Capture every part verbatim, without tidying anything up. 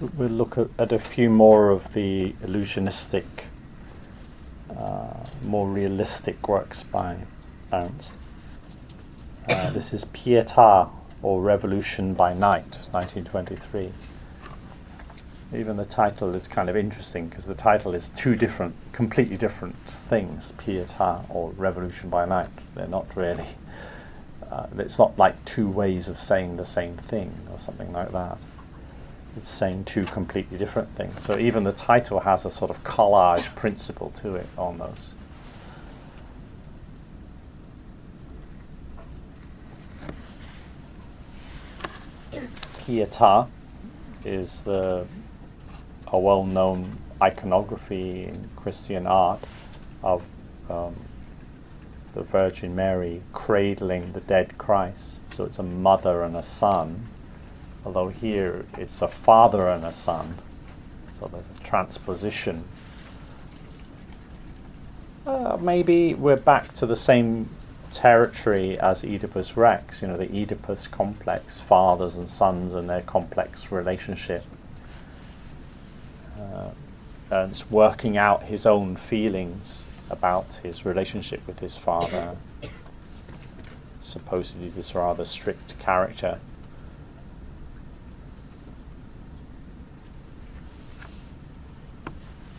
we'll look at, at a few more of the illusionistic, uh, more realistic works by Ernst. Uh, this is Pietà, or Revolution by Night, nineteen twenty-three. Even the title is kind of interesting, because the title is two different, completely different things, Pietà or Revolution by Night. They're not really, uh, it's not like two ways of saying the same thing or something like that. It's saying two completely different things. So even the title has a sort of collage principle to it, almost. Pietà is the a well-known iconography in Christian art of um, the Virgin Mary cradling the dead Christ. So it's a mother and a son, although here it's a father and a son. So there's a transposition. Uh, maybe we're back to the same territory as Oedipus Rex, you know, the Oedipus complex, fathers and sons and their complex relationship. Uh, Ernst working out his own feelings about his relationship with his father, supposedly this rather strict character.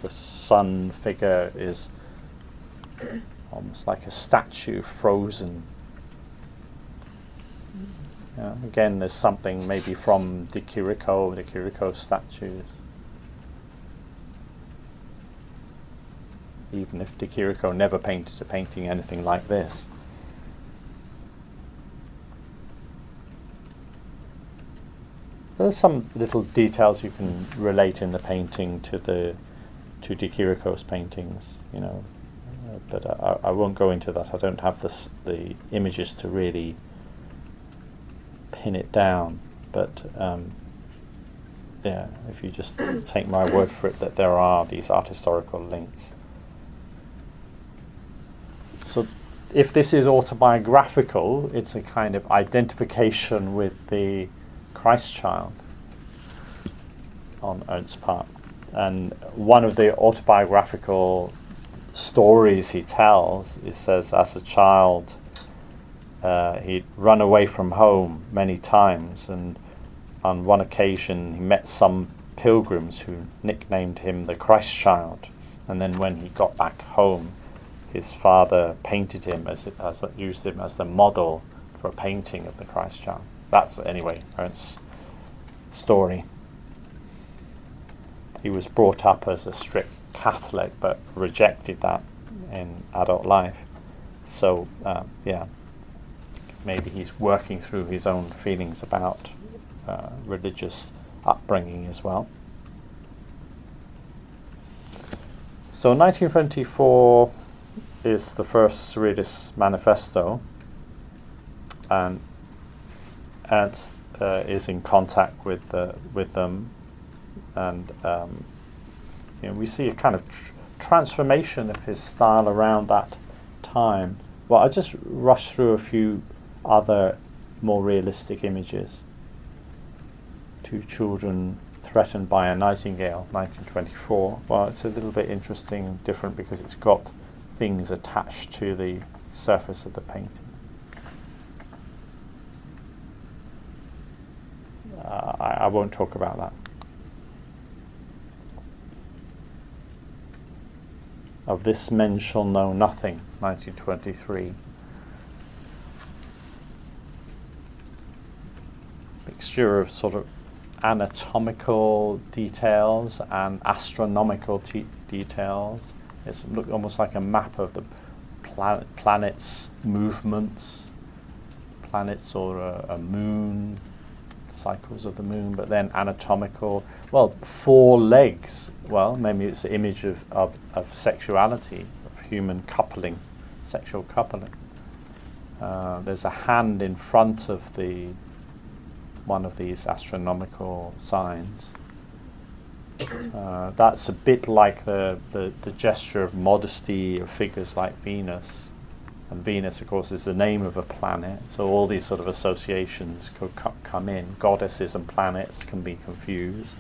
The son figure is almost like a statue frozen. Yeah, again, there's something maybe from de Chirico, de Chirico statues. Even if de Chirico never painted a painting anything like this. There's some little details you can relate in the painting to the to de Chirico's paintings, you know. But I, I won't go into that. I don't have this, the images to really pin it down. But um, yeah, if you just take my word for it that there are these art historical links. So if this is autobiographical, it's a kind of identification with the Christ child on Ernst's part. And one of the autobiographical stories he tells, he says, as a child uh, he'd run away from home many times, and on one occasion he met some pilgrims who nicknamed him the Christ child, and then when he got back home his father painted him as, it, as used him as the model for a painting of the Christ child. That's anyway Ernst's story. He was brought up as a strict Catholic, but rejected that in adult life. So, um, yeah, maybe he's working through his own feelings about uh, religious upbringing as well. So, nineteen twenty-four is the first Surrealist Manifesto, and Ernst uh, is in contact with uh, with them, and um, you know, we see a kind of tr transformation of his style around that time. Well, I just rushed through a few other more realistic images. Two children threatened by a nightingale, nineteen twenty-four. Well, it's a little bit interesting and different because it's got things attached to the surface of the painting. Uh, I, I won't talk about that. Of this men shall know nothing, nineteen twenty-three. Mixture of sort of anatomical details and astronomical te details. It's look almost like a map of the planet, planets' movements, planets or a, a moon, cycles of the moon, but then anatomical. Well, four legs. Well, maybe it's an image of, of, of sexuality, of human coupling, sexual coupling. Uh, there's a hand in front of the one of these astronomical signs. Uh, that's a bit like the, the, the gesture of modesty of figures like Venus. And Venus, of course, is the name of a planet. So all these sort of associations could co come in. Goddesses and planets can be confused.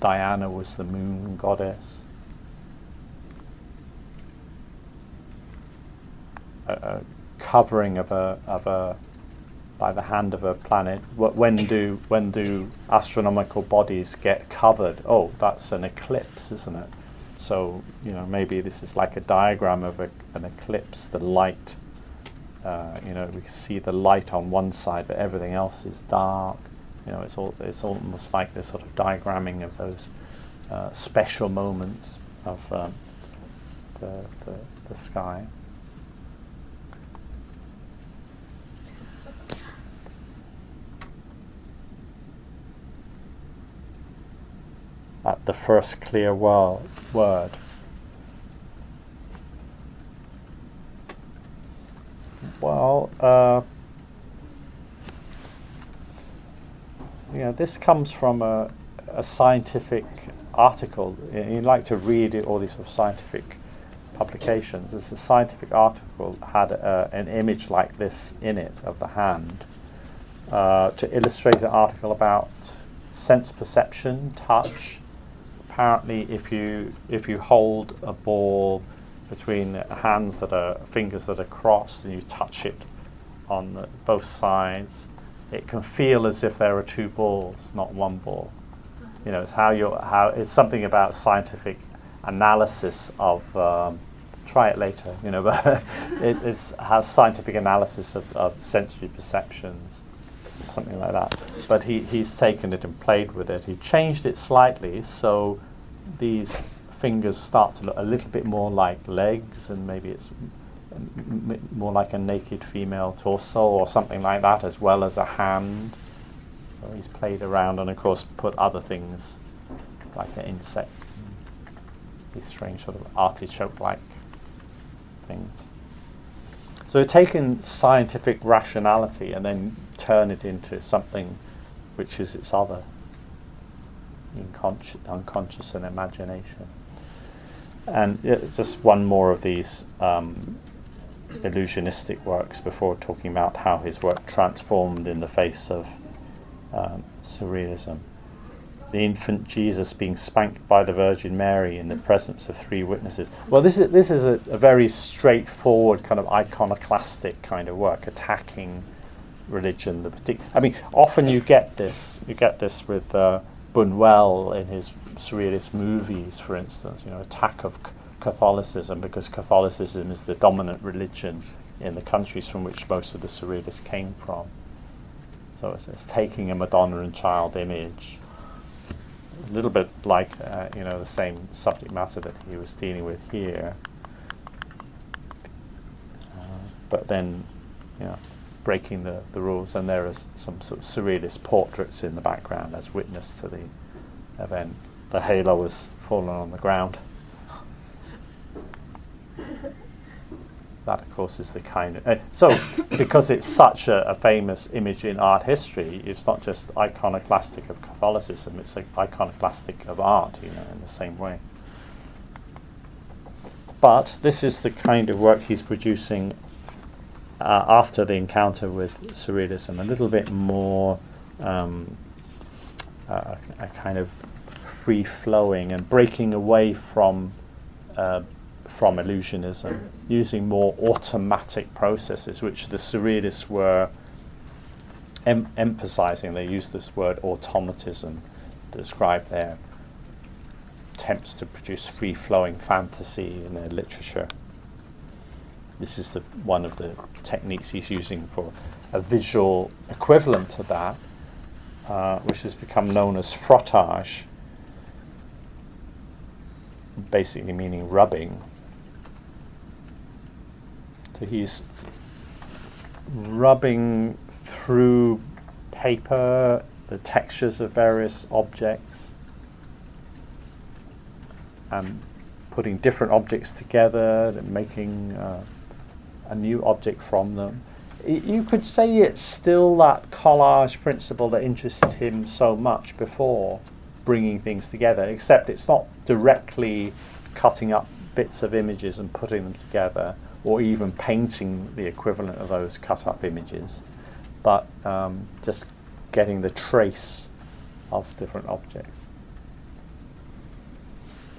Diana was the moon goddess. A, a covering of a of a by the hand of a planet. When do when do astronomical bodies get covered? Oh, that's an eclipse, isn't it? So you know, maybe this is like a diagram of a, an eclipse. The light, uh, you know, we see the light on one side, but everything else is dark. You know, it's all it's almost like this sort of diagramming of those uh, special moments of um, the, the the sky. At the first clear word. Well, uh, you know, this comes from a, a scientific article. You like to read all these sort of scientific publications. This is a scientific article had uh, an image like this in it of the hand uh, to illustrate an article about sense perception, touch. Apparently, if you if you hold a ball between hands that are fingers that are crossed and you touch it on the, both sides, it can feel as if there are two balls, not one ball. You know, it's how you how it's something about scientific analysis of. Um, try it later. You know, but it, it's how scientific analysis of, of sensory perceptions. Something like that, but he, he's taken it and played with it. He changed it slightly so these fingers start to look a little bit more like legs, and maybe it's m m more like a naked female torso or something like that, as well as a hand. So he's played around and of course put other things like an insect, these strange sort of artichoke-like things. So we're taking scientific rationality and then turn it into something which is its other, inconsci unconscious and imagination. And it's just one more of these um, illusionistic works before talking about how his work transformed in the face of um, surrealism. The infant Jesus being spanked by the Virgin Mary in the presence of three witnesses. Well, this is this is a, a very straightforward kind of iconoclastic kind of work, attacking religion. The partic I mean, often you get this you get this with uh, Buñuel in his surrealist movies, for instance. You know, attack of c Catholicism because Catholicism is the dominant religion in the countries from which most of the surrealists came from. So it's, it's taking a Madonna and Child image. A little bit like uh, you know, the same subject matter that he was dealing with here, uh, but then you know, breaking the, the rules, and there is some sort of surrealist portraits in the background as witness to the event. The halo has fallen on the ground. That, of course, is the kind of uh, so because it's such a, a famous image in art history, it's not just iconoclastic of Catholicism, it's like iconoclastic of art, you know, in the same way. But this is the kind of work he's producing uh, after the encounter with surrealism, a little bit more um, uh, a kind of free-flowing and breaking away from uh, from illusionism, using more automatic processes, which the surrealists were em emphasizing. They used this word automatism to describe their attempts to produce free-flowing fantasy in their literature. This is the, one of the techniques he's using for a visual equivalent to that, uh, which has become known as frottage, basically meaning rubbing. He's rubbing through paper, the textures of various objects, and putting different objects together, and making uh, a new object from them. I, you could say it's still that collage principle that interested him so much before, bringing things together, except it's not directly cutting up bits of images and putting them together, or even painting the equivalent of those cut-up images, but um, just getting the trace of different objects.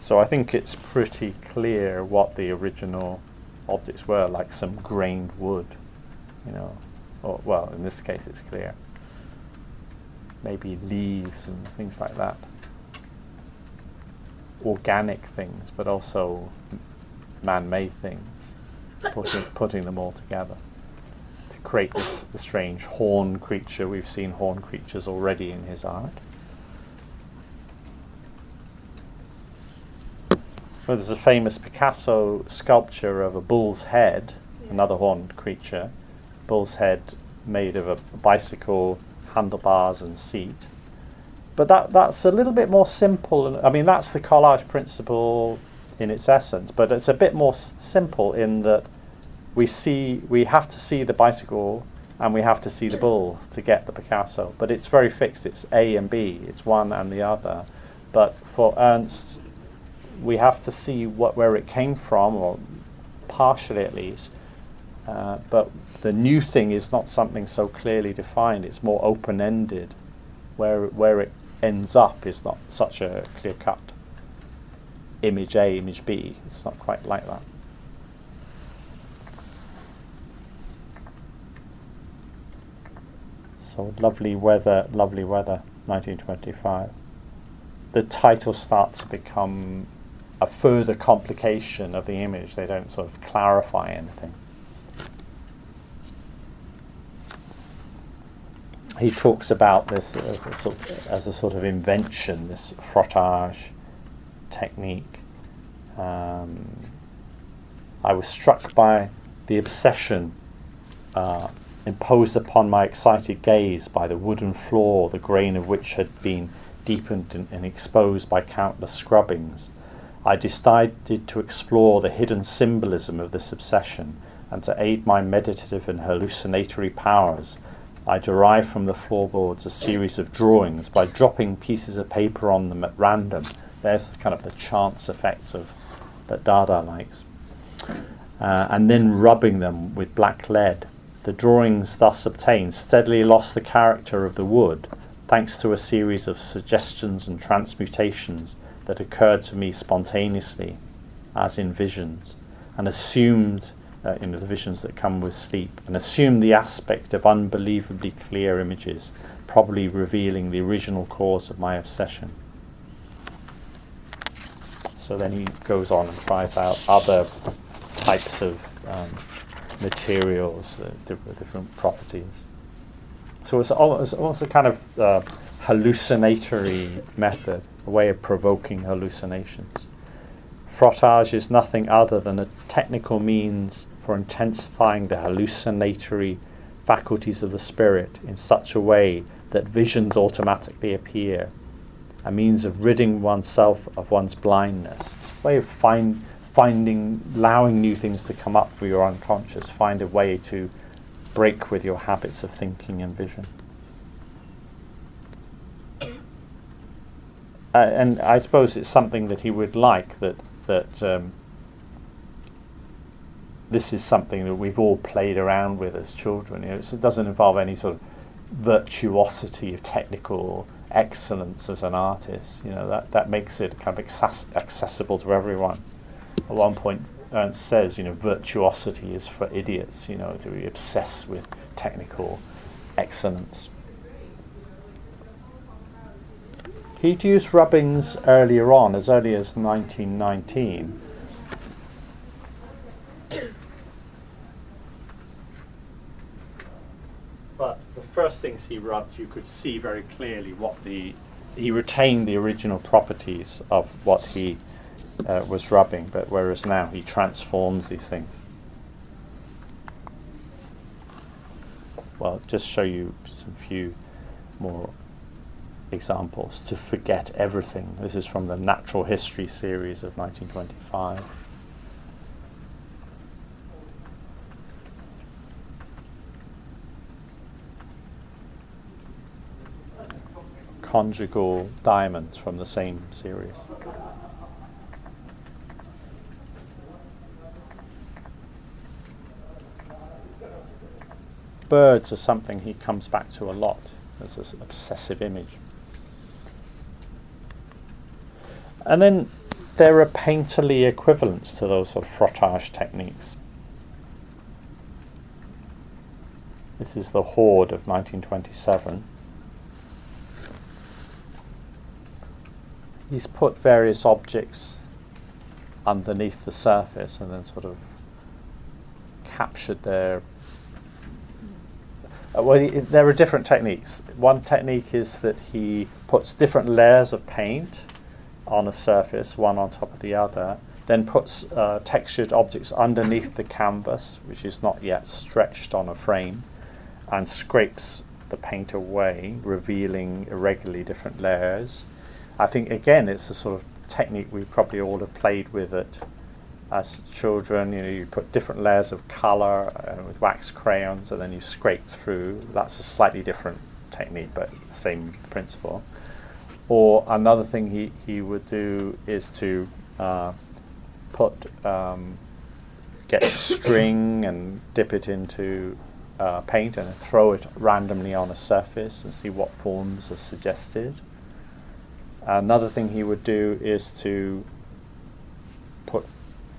So I think it's pretty clear what the original objects were, like some grained wood, you know, or, well, in this case it's clear. Maybe leaves and things like that. Organic things, but also man-made things, putting, putting them all together to create this, this strange horn creature. We've seen horn creatures already in his art. Well, there's a famous Picasso sculpture of a bull's head, yeah. Another horned creature, bull's head made of a bicycle, handlebars and seat. But that, that's a little bit more simple. And, I mean, that's the collage principle in its essence, but it's a bit more s simple in that we see we have to see the bicycle and we have to see the bull to get the Picasso. But it's very fixed. It's A and B. It's one and the other. But for Ernst, we have to see what where it came from, or partially at least. Uh, but the new thing is not something so clearly defined. It's more open-ended. Where where it ends up is not such a clear-cut image A, image B. It's not quite like that. So lovely weather, lovely weather, nineteen twenty-five. The title starts to become a further complication of the image. They don't sort of clarify anything. He talks about this as a sort of, as a sort of invention, this frottage technique. Um, I was struck by the obsession uh, imposed upon my excited gaze by the wooden floor, the grain of which had been deepened and, and exposed by countless scrubbings. I decided to explore the hidden symbolism of this obsession, and to aid my meditative and hallucinatory powers, I derived from the floorboards a series of drawings by dropping pieces of paper on them at random. There's the kind of the chance effects of that Dada likes, uh, and then rubbing them with black lead. The drawings thus obtained steadily lost the character of the wood, thanks to a series of suggestions and transmutations that occurred to me spontaneously, as in visions, and assumed, uh, you know, the visions that come with sleep, and assumed the aspect of unbelievably clear images, probably revealing the original cause of my obsession. So then he goes on and tries out other types of um, materials, uh, different, different properties. So it's also kind of uh, hallucinatory method. A way of provoking hallucinations. Frottage is nothing other than a technical means for intensifying the hallucinatory faculties of the spirit in such a way that visions automatically appear. A means of ridding oneself of one's blindness. It's a way of find, finding, allowing new things to come up for your unconscious. Find a way to break with your habits of thinking and vision. Uh, and I suppose it's something that he would like, that that um, this is something that we've all played around with as children. You know, it's, it doesn't involve any sort of virtuosity of technical excellence as an artist. You know, that, that makes it kind of access accessible to everyone. At one point, Ernst says, you know, virtuosity is for idiots, you know, to be obsessed with technical excellence. He'd used rubbings earlier on, as early as nineteen nineteen. But the first things he rubbed, you could see very clearly what the... He retained the original properties of what he uh, was rubbing, but whereas now he transforms these things. Well, I'll just show you some few more examples. To forget everything. This is from the Natural History series of nineteen twenty-five. Conjugal diamonds from the same series. Birds are something he comes back to a lot as an obsessive image. And then there are painterly equivalents to those of frottage techniques? This is The Hoard of nineteen twenty-seven. He's put various objects underneath the surface and then sort of captured their... Uh, well, there are different techniques. One technique is that he puts different layers of paint on a surface, one on top of the other, then puts uh, textured objects underneath the canvas, which is not yet stretched on a frame, and scrapes the paint away, revealing irregularly different layers. I think, again, it's a sort of technique we probably all have played with it as children. You know, you put different layers of colour uh, with wax crayons, and then you scrape through. That's a slightly different technique, but same principle. Or another thing he, he would do is to uh, put um, get string and dip it into uh, paint and throw it randomly on a surface and see what forms are suggested. Another thing he would do is to put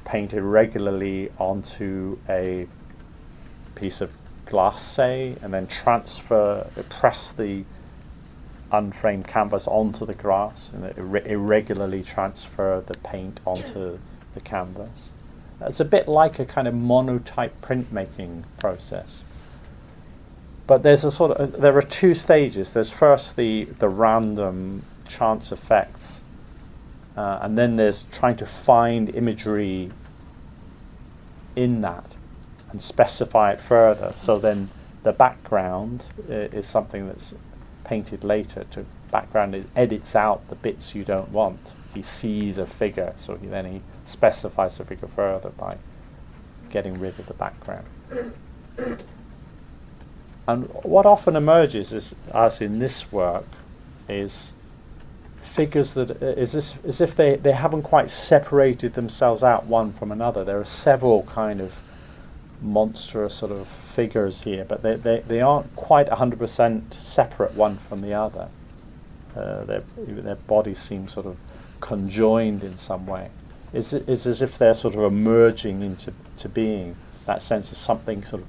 paint irregularly onto a piece of glass, say, and then transfer, press the unframed canvas onto the grass and ir irregularly transfer the paint onto the canvas. It's a bit like a kind of monotype printmaking process. But there's a sort of, there are two stages. There's first the, the random chance effects, uh, and then there's trying to find imagery in that and specify it further, so then the background uh, is something that's painted later. To background, it edits out the bits you don't want. He sees a figure, so he then he specifies the figure further by getting rid of the background. And what often emerges is, as in this work, is figures that uh, is this, as if they, they haven't quite separated themselves out one from another. There are several kind of monstrous sort of figures here, but they, they, they aren't quite one hundred percent separate one from the other. Uh, their, their bodies seem sort of conjoined in some way. It's, it's as if they're sort of emerging into to being, that sense of something sort of,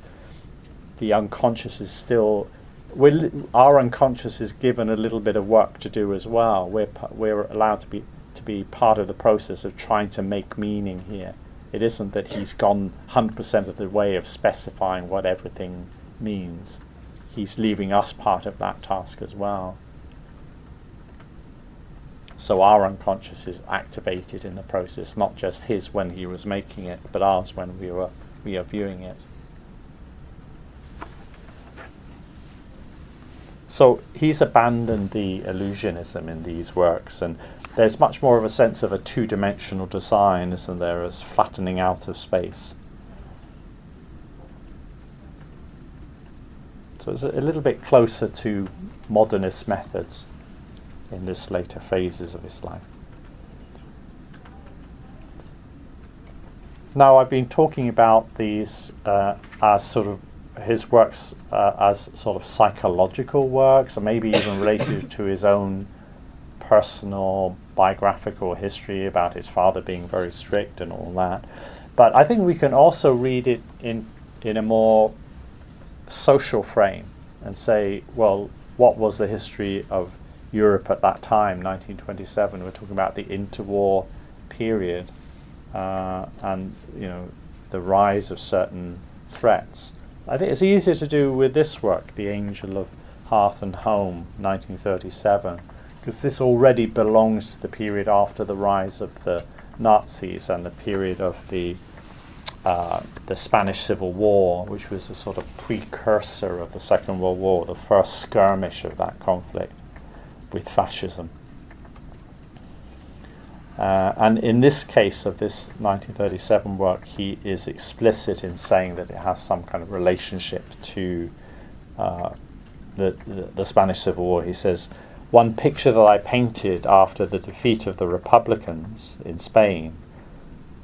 the unconscious is still, we're, our unconscious is given a little bit of work to do as well. We're, we're allowed to be, to be part of the process of trying to make meaning here. It isn't that he's gone one hundred percent of the way of specifying what everything means. He's leaving us part of that task as well. So our unconscious is activated in the process, not just his when he was making it, but ours when we were we are viewing it. So he's abandoned the illusionism in these works, and there's much more of a sense of a two-dimensional design, isn't there, as flattening out of space. So it's a little bit closer to modernist methods in this later phases of his life. Now, I've been talking about these uh, as sort of his works uh, as sort of psychological works, or maybe even related to his own personal biographical history about his father being very strict and all that. But I think we can also read it in, in a more social frame and say, well, what was the history of Europe at that time, nineteen twenty-seven? We're talking about the interwar period uh, and, you know, the rise of certain threats. I think it's easier to do with this work, The Angel of Hearth and Home, nineteen thirty-seven, because this already belongs to the period after the rise of the Nazis and the period of the, uh, the Spanish Civil War, which was a sort of precursor of the Second World War, the first skirmish of that conflict with fascism. Uh, and in this case of this nineteen thirty-seven work, he is explicit in saying that it has some kind of relationship to uh, the, the, the Spanish Civil War. He says, "One picture that I painted after the defeat of the Republicans in Spain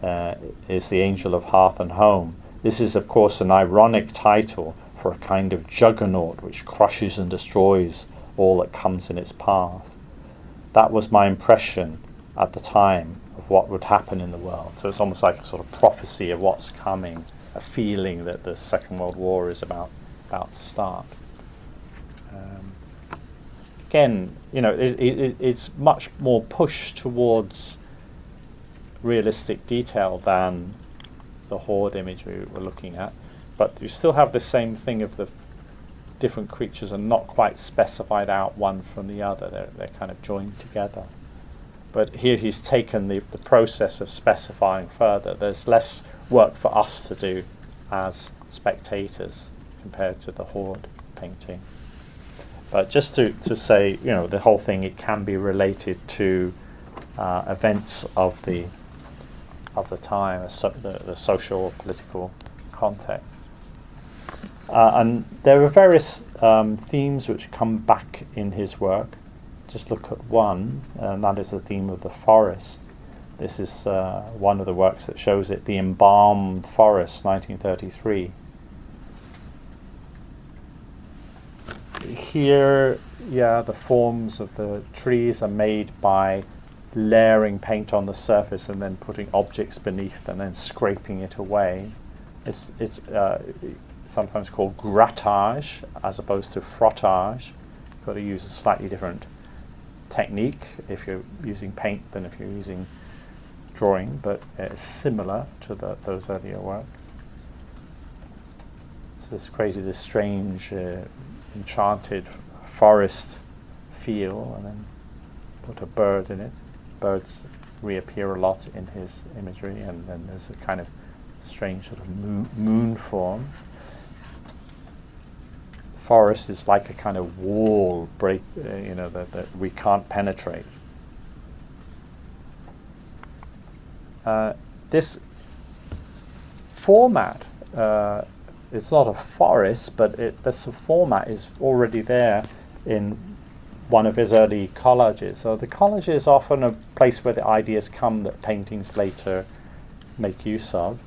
uh, is The Angel of Hearth and Home. This is, of course, an ironic title for a kind of juggernaut which crushes and destroys all that comes in its path. That was my impression at the time of of what would happen in the world. So it's almost like a sort of prophecy of what's coming, a feeling that the Second World War is about about to start. Um, again, you know, it, it, it's much more pushed towards realistic detail than the Hoard imagery we're looking at, but you still have the same thing of the different creatures are not quite specified out one from the other. They're, they're kind of joined together. But here he's taken the, the process of specifying further. There's less work for us to do as spectators compared to the Hoard painting. But just to, to say, you know, the whole thing, it can be related to uh, events of the, of the time, so, the, the social or political context. Uh, and there are various um, themes which come back in his work. Just look at one, and that is the theme of the forest. This is uh, one of the works that shows it, The Embalmed Forest, nineteen thirty-three. Here, yeah, the forms of the trees are made by layering paint on the surface and then putting objects beneath and then scraping it away. It's, it's uh, sometimes called grattage as opposed to frottage. You've got to use a slightly different technique if you're using paint than if you're using drawing, but it's similar to the, those earlier works. So it's created this strange, uh, enchanted forest feel, and then put a bird in it. Birds reappear a lot in his imagery, and then there's a kind of strange sort of moon, moon form. Forest is like a kind of wall break, uh, you know, that, that we can't penetrate. Uh, this format, uh, it's not a forest, but it, this format is already there in one of his early collages. So the collage is often a place where the ideas come that paintings later make use of.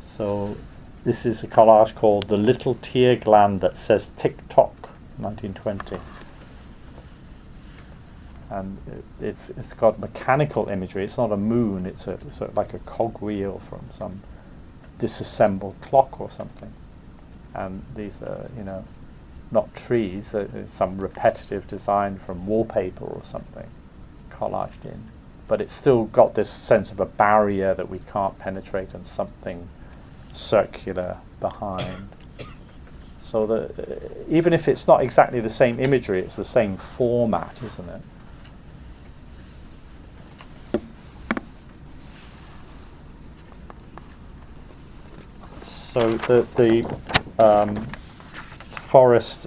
So this is a collage called The Little Tear Gland That Says Tick-Tock, nineteen twenty. And it, it's, it's got mechanical imagery. It's not a moon, it's, a, it's a, like a cogwheel from some disassembled clock or something. And these are, you know, not trees, it's some repetitive design from wallpaper or something collaged in. But it's still got this sense of a barrier that we can't penetrate and something circular behind. So that uh, even if it's not exactly the same imagery, it's the same format, isn't it? So the, the um, forest,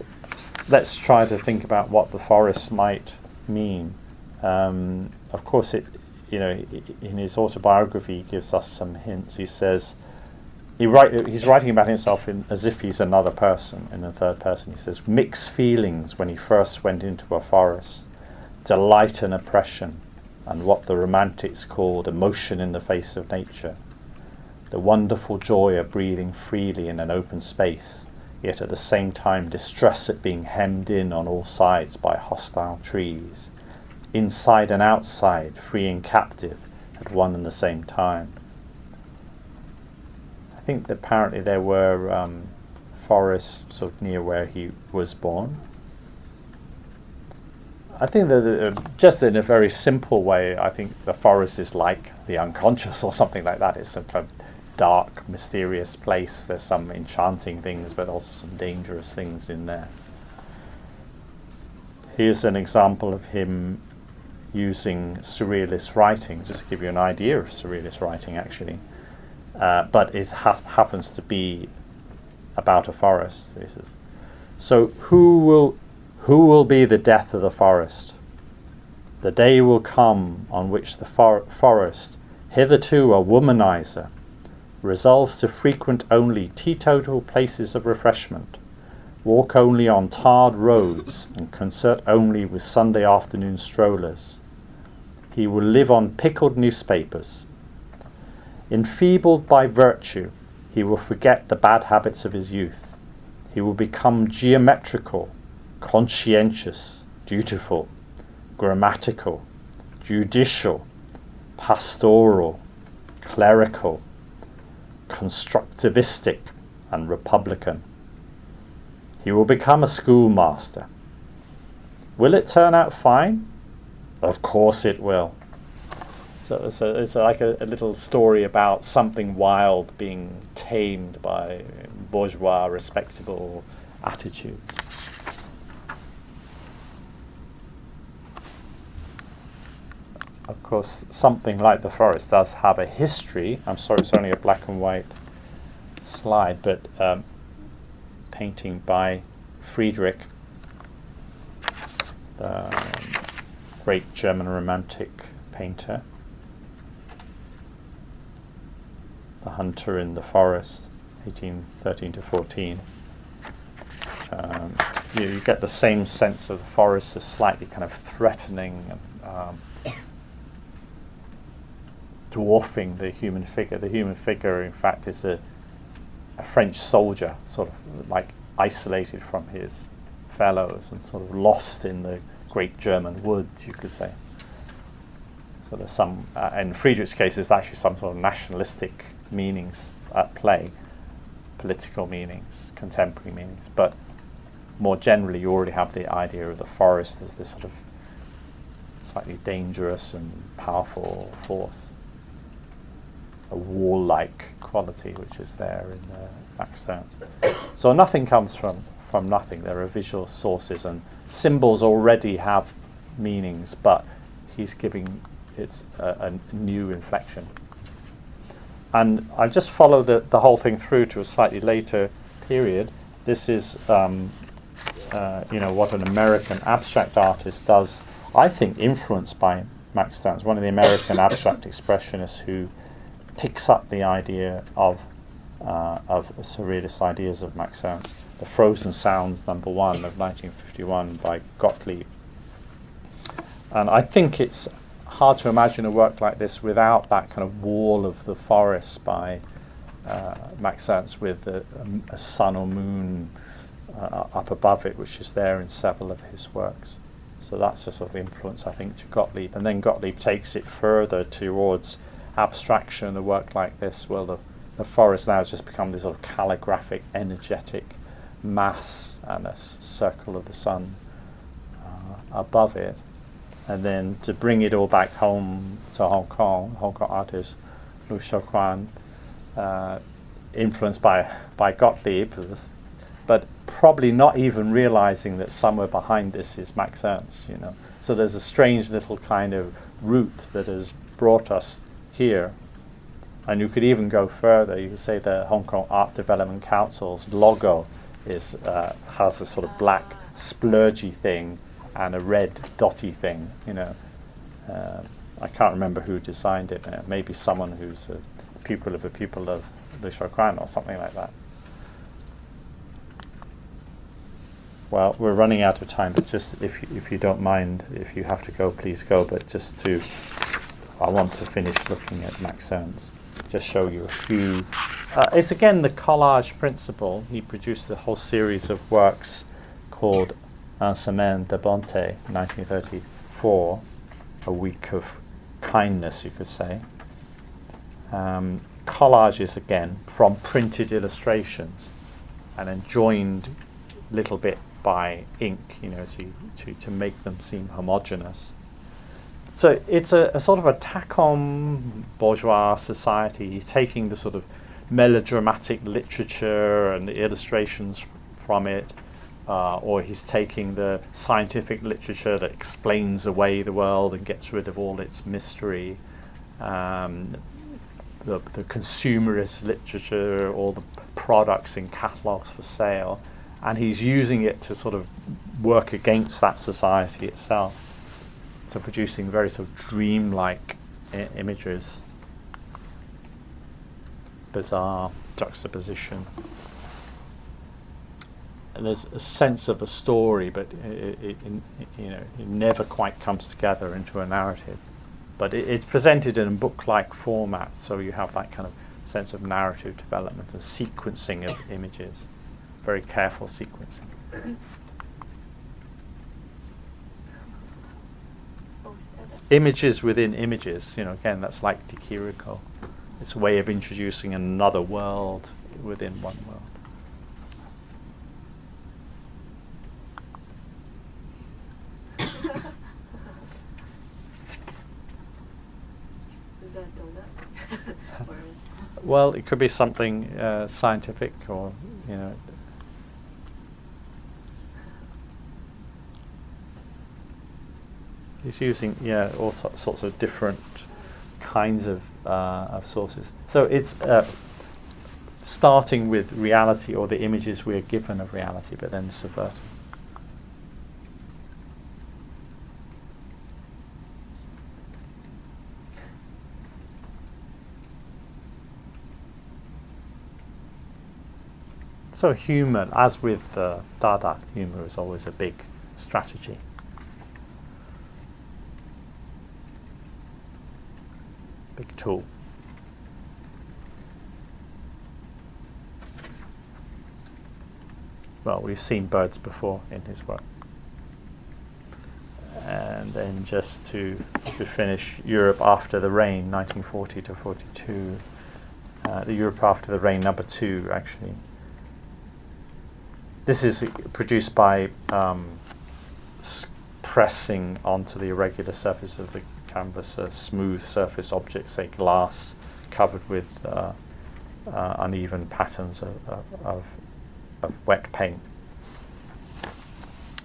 let's try to think about what the forest might mean. Um, of course, it, you know, in his autobiography, he gives us some hints. He says, He write, he's writing about himself in, as if he's another person, in the third person. He says, mixed feelings when he first went into a forest, delight and oppression, and what the Romantics called emotion in the face of nature, the wonderful joy of breathing freely in an open space, yet at the same time distress at being hemmed in on all sides by hostile trees, inside and outside, free and captive, at one and the same time. I think that apparently there were um, forests sort of near where he was born. I think that uh, just in a very simple way, I think the forest is like the unconscious or something like that. It's a kind of dark, mysterious place. There's some enchanting things, but also some dangerous things in there. Here's an example of him using surrealist writing, just to give you an idea of surrealist writing, actually. Uh, but it ha happens to be about a forest. He says, so who will, who will be the death of the forest? The day will come on which the for forest, hitherto a womanizer, resolves to frequent only teetotal places of refreshment, walk only on tarred roads, and concert only with Sunday afternoon strollers. He will live on pickled newspapers. Enfeebled by virtue, he will forget the bad habits of his youth. He will become geometrical, conscientious, dutiful, grammatical, judicial, pastoral, clerical, constructivistic, and republican. He will become a schoolmaster. Will it turn out fine? Of course it will. So it's, a, it's like a, a little story about something wild being tamed by bourgeois, respectable attitudes. Of course, something like The Forest does have a history. I'm sorry, it's only a black and white slide, but um, painting by Friedrich, the great German romantic painter. The Hunter in the Forest, eighteen thirteen to fourteen. Um, you, you get the same sense of the forest as slightly kind of threatening and um, dwarfing the human figure. The human figure, in fact, is a, a French soldier, sort of like isolated from his fellows and sort of lost in the great German woods, you could say. So there's some, uh, in Friedrich's case, there's actually some sort of nationalistic meanings at play, political meanings, contemporary meanings, but more generally you already have the idea of the forest as this sort of slightly dangerous and powerful force, a wall-like quality which is there in uh, Max Ernst. So nothing comes from, from nothing. There are visual sources and symbols already have meanings, but he's giving it a, a new inflection. And I just follow the, the whole thing through to a slightly later period. This is, um, uh, you know, what an American abstract artist does, I think influenced by Max Ernst, one of the American abstract expressionists who picks up the idea of, uh, of surrealist ideas of Max Ernst. The Frozen Sounds, number one, of nineteen fifty-one by Gottlieb. And I think it's hard to imagine a work like this without that kind of wall of the forest by uh, Max Ernst, with a, a, a sun or moon uh, up above it, which is there in several of his works. So that's a sort of influence, I think, to Gottlieb. And then Gottlieb takes it further towards abstraction. A work like this, well, the, the forest now has just become this sort of calligraphic, energetic mass and a s circle of the sun uh, above it. And then to bring it all back home to Hong Kong, Hong Kong artist Lu Shouquan, uh, influenced by, by Gottlieb, but probably not even realizing that somewhere behind this is Max Ernst, you know. So there's a strange little kind of route that has brought us here. And you could even go further. You could say the Hong Kong Art Development Council's logo is, uh, has a sort of black splurgy thing and a red dotty thing, you know. Uh, I can't remember who designed it. Uh, maybe someone who's a pupil of a pupil of Lu Shouquan or something like that. Well, we're running out of time, but just if you, if you don't mind, if you have to go, please go. But just to, I want to finish looking at Max Ernst. Just show you a few. Uh, it's again the collage principle. He produced a whole series of works called A Semaine de Bonté, nineteen thirty-four, a week of kindness, you could say. Um, collages, again, from printed illustrations, and then joined little bit by ink, you know, to, to, to make them seem homogeneous. So it's a, a sort of attack on bourgeois society, taking the sort of melodramatic literature and the illustrations from it, Uh, or he's taking the scientific literature that explains away the world and gets rid of all its mystery, um, the, the consumerist literature, all the products in catalogues for sale, and he's using it to sort of work against that society itself, so producing very sort of dreamlike I images, bizarre juxtaposition. There's a sense of a story, but it, it, it, you know, it never quite comes together into a narrative. But it, it's presented in a book-like format, so you have that kind of sense of narrative development and sequencing of images, very careful sequencing. images within images. You know, again, that's like de Chirico. It's a way of introducing another world within one world. Well, it could be something uh, scientific, or you know. He's using yeah all so sorts of different kinds of uh, of sources. So it's uh, starting with reality, or the images we're given of reality, but then subverting. So humor, as with uh, Dada, humor is always a big strategy. Big tool. Well, we've seen birds before in his work. And then just to, to finish, Europe After the Rain, nineteen forty to forty-two. Uh, the Europe After the Rain, number two, actually. This is produced by um, pressing onto the irregular surface of the canvas a smooth surface object, say glass, covered with uh, uh, uneven patterns of, of, of wet paint,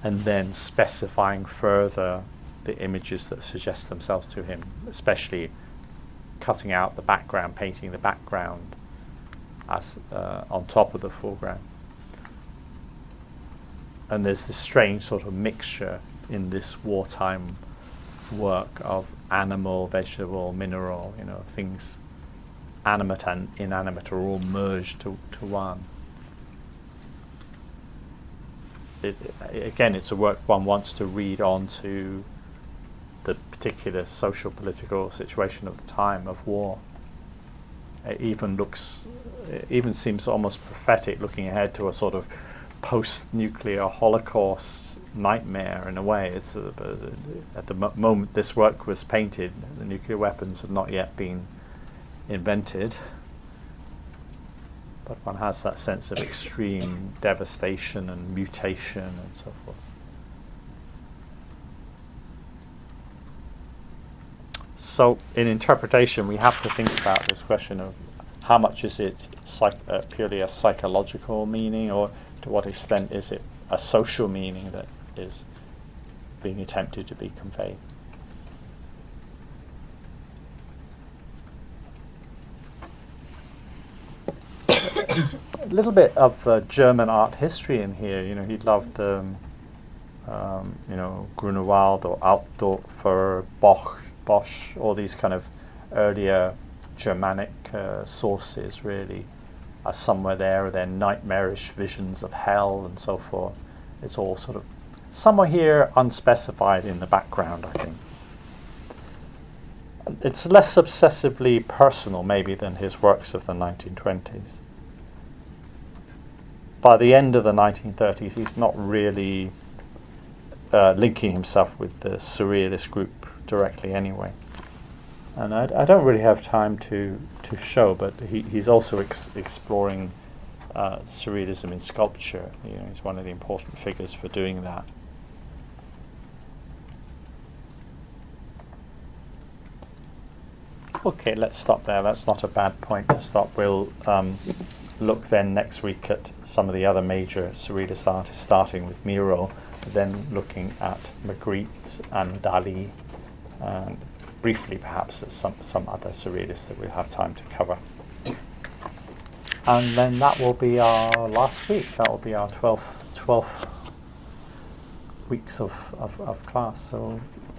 and then specifying further the images that suggest themselves to him, especially cutting out the background, painting the background as uh, on top of the foreground. And there's this strange sort of mixture in this wartime work of animal, vegetable, mineral, you know, things animate and inanimate are all merged to, to one. It, again, it's a work one wants to read on to the particular social, political situation of the time of war. It even looks, it even seems almost prophetic, looking ahead to a sort of post-nuclear Holocaust nightmare in a way. It's uh, at the mo moment this work was painted, the nuclear weapons had not yet been invented, but one has that sense of extreme devastation and mutation and so forth. So in interpretation we have to think about this question of how much is it psych uh, purely a psychological meaning, or to what extent is it a social meaning that is being attempted to be conveyed? A little bit of uh, German art history in here. You know, he loved, um, um, you know, Grunewald or Altdorfer, Bosch, Bosch, all these kind of earlier Germanic uh, sources, really. Are somewhere there, or their nightmarish visions of hell and so forth. It's all sort of somewhere here, unspecified in the background, I think. It's less obsessively personal, maybe, than his works of the nineteen twenties. By the end of the nineteen thirties, he's not really uh, linking himself with the Surrealist group directly anyway. And I, I don't really have time to, to show, but he, he's also ex exploring uh, Surrealism in sculpture. You know, he's one of the important figures for doing that. Okay, let's stop there. That's not a bad point to stop. We'll um, look then next week at some of the other major Surrealist artists, starting with Miro, then looking at Magritte and Dalí, and briefly, perhaps, at some, some other Surrealists that we'll have time to cover. And then that will be our last week. That will be our twelfth, twelfth weeks of, of, of class. So